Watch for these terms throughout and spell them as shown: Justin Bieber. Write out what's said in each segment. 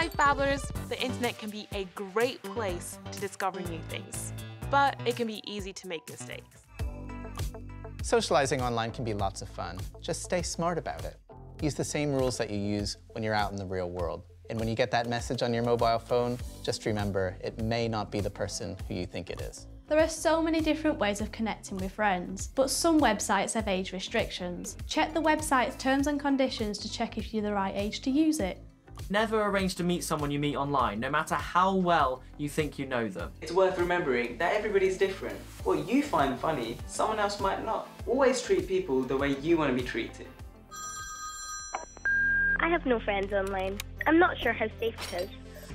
5 hours, the internet can be a great place to discover new things, but it can be easy to make mistakes. Socializing online can be lots of fun. Just stay smart about it. Use the same rules that you use when you're out in the real world. And when you get that message on your mobile phone, just remember, it may not be the person who you think it is. There are so many different ways of connecting with friends, but some websites have age restrictions. Check the website's terms and conditions to check if you're the right age to use it. Never arrange to meet someone you meet online, no matter how well you think you know them. It's worth remembering that everybody's different. What you find funny, someone else might not. Always treat people the way you want to be treated. I have no friends online. I'm not sure how safe it is.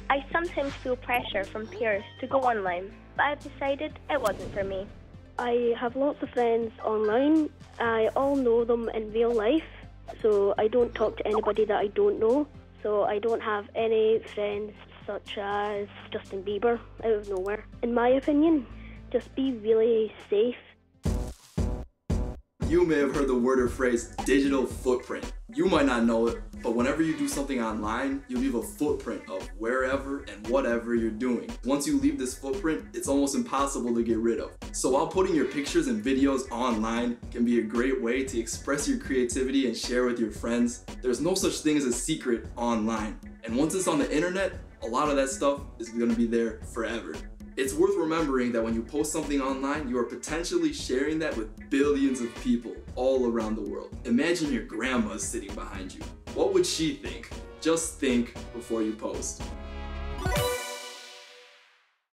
I sometimes feel pressure from peers to go online, but I've decided it wasn't for me. I have lots of friends online. I all know them in real life, so I don't talk to anybody that I don't know. So I don't have any friends such as Justin Bieber out of nowhere. In my opinion, just be really safe. You may have heard the word or phrase digital footprint. You might not know it, but whenever you do something online, you leave a footprint of wherever and whatever you're doing. Once you leave this footprint, it's almost impossible to get rid of. So while putting your pictures and videos online can be a great way to express your creativity and share with your friends, there's no such thing as a secret online. And once it's on the internet, a lot of that stuff is gonna be there forever. It's worth remembering that when you post something online, you are potentially sharing that with billions of people all around the world. Imagine your grandma sitting behind you. What would she think? Just think before you post.